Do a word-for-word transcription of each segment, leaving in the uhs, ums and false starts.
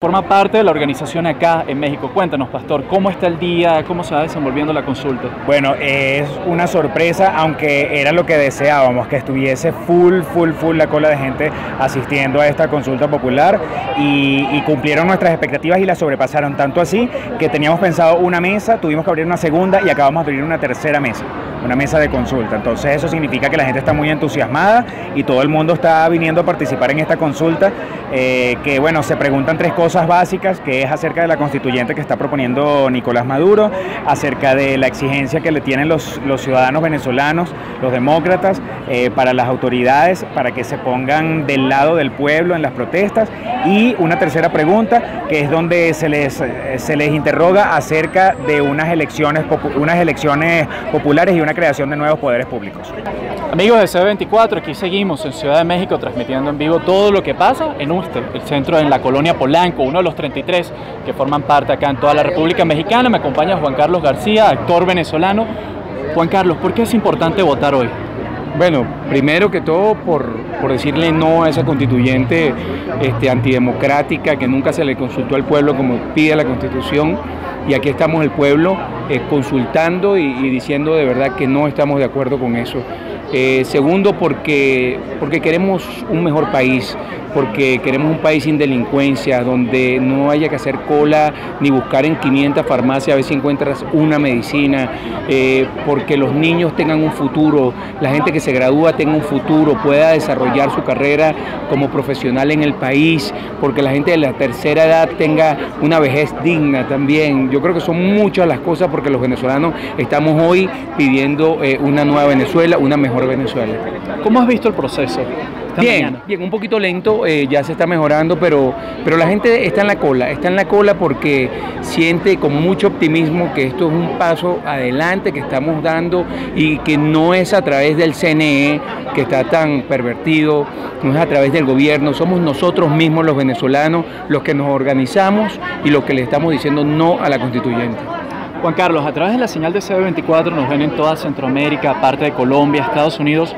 Forma parte de la organización acá en México. Cuéntanos, Pastor, ¿cómo está el día? ¿Cómo se va desenvolviendo la consulta? Bueno, es una sorpresa, aunque era lo que deseábamos, que estuviese full, full, full la cola de gente asistiendo a esta consulta popular y, y cumplieron nuestras expectativas y las sobrepasaron, tanto así que teníamos pensado una mesa, tuvimos que abrir una segunda y acabamos de abrir una tercera mesa. Una mesa de consulta. Entonces eso significa que la gente está muy entusiasmada y todo el mundo está viniendo a participar en esta consulta, eh, que bueno, se preguntan tres cosas básicas, que es acerca de la constituyente que está proponiendo Nicolás Maduro, acerca de la exigencia que le tienen los, los ciudadanos venezolanos, los demócratas, eh, para las autoridades, para que se pongan del lado del pueblo en las protestas, y una tercera pregunta, que es donde se les, se les interroga acerca de unas elecciones, unas elecciones populares y una creación de nuevos poderes públicos. Amigos de C B veinticuatro, aquí seguimos en Ciudad de México transmitiendo en vivo todo lo que pasa en Usted, el centro en la colonia Polanco, uno de los treinta y tres que forman parte acá en toda la República Mexicana. Me acompaña Juan Carlos García, actor venezolano. Juan Carlos, ¿por qué es importante votar hoy? Bueno, primero que todo por, por decirle no a esa constituyente este, antidemocrática que nunca se le consultó al pueblo como pide la Constitución, y aquí estamos el pueblo eh, consultando y, y diciendo de verdad que no estamos de acuerdo con eso. Eh, segundo, porque, porque queremos un mejor país, porque queremos un país sin delincuencia, donde no haya que hacer cola ni buscar en quinientas farmacias a ver si encuentras una medicina, eh, porque los niños tengan un futuro, la gente que se gradúa tenga un futuro, pueda desarrollar su carrera como profesional en el país, porque la gente de la tercera edad tenga una vejez digna también. Yo creo que son muchas las cosas porque los venezolanos estamos hoy pidiendo eh, una nueva Venezuela, una mejor Venezuela. ¿Cómo has visto el proceso? Bien, bien, un poquito lento, eh, ya se está mejorando, pero, pero la gente está en la cola, está en la cola porque siente con mucho optimismo que esto es un paso adelante que estamos dando y que no es a través del C N E, que está tan pervertido, no es a través del gobierno, somos nosotros mismos los venezolanos los que nos organizamos y los que le estamos diciendo no a la constituyente. Juan Carlos, a través de la señal de C B veinticuatro nos ven en toda Centroamérica, aparte de Colombia, Estados Unidos.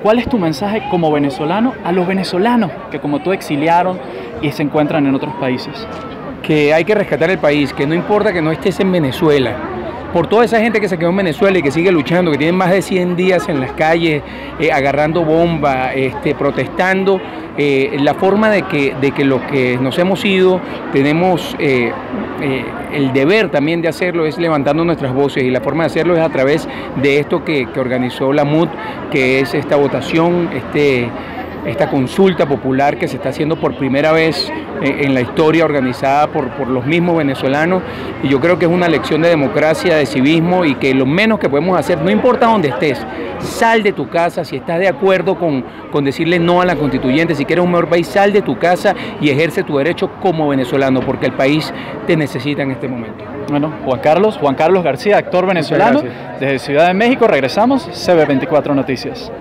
¿Cuál es tu mensaje como venezolano a los venezolanos que como tú exiliaron y se encuentran en otros países? Que hay que rescatar el país, que no importa que no estés en Venezuela. Por toda esa gente que se quedó en Venezuela y que sigue luchando, que tienen más de cien días en las calles, eh, agarrando bomba, este, protestando, eh, la forma de que, de que los que nos hemos ido tenemos eh, eh, el deber también de hacerlo es levantando nuestras voces, y la forma de hacerlo es a través de esto que, que organizó la M U D, que es esta votación, este... esta consulta popular que se está haciendo por primera vez en la historia, organizada por, por los mismos venezolanos, y yo creo que es una lección de democracia, de civismo, y que lo menos que podemos hacer, no importa dónde estés, sal de tu casa, si estás de acuerdo con, con decirle no a la constituyente, si quieres un mejor país, sal de tu casa y ejerce tu derecho como venezolano, porque el país te necesita en este momento. Bueno, Juan Carlos, Juan Carlos García, actor venezolano, desde Ciudad de México. Regresamos, C B veinticuatro Noticias.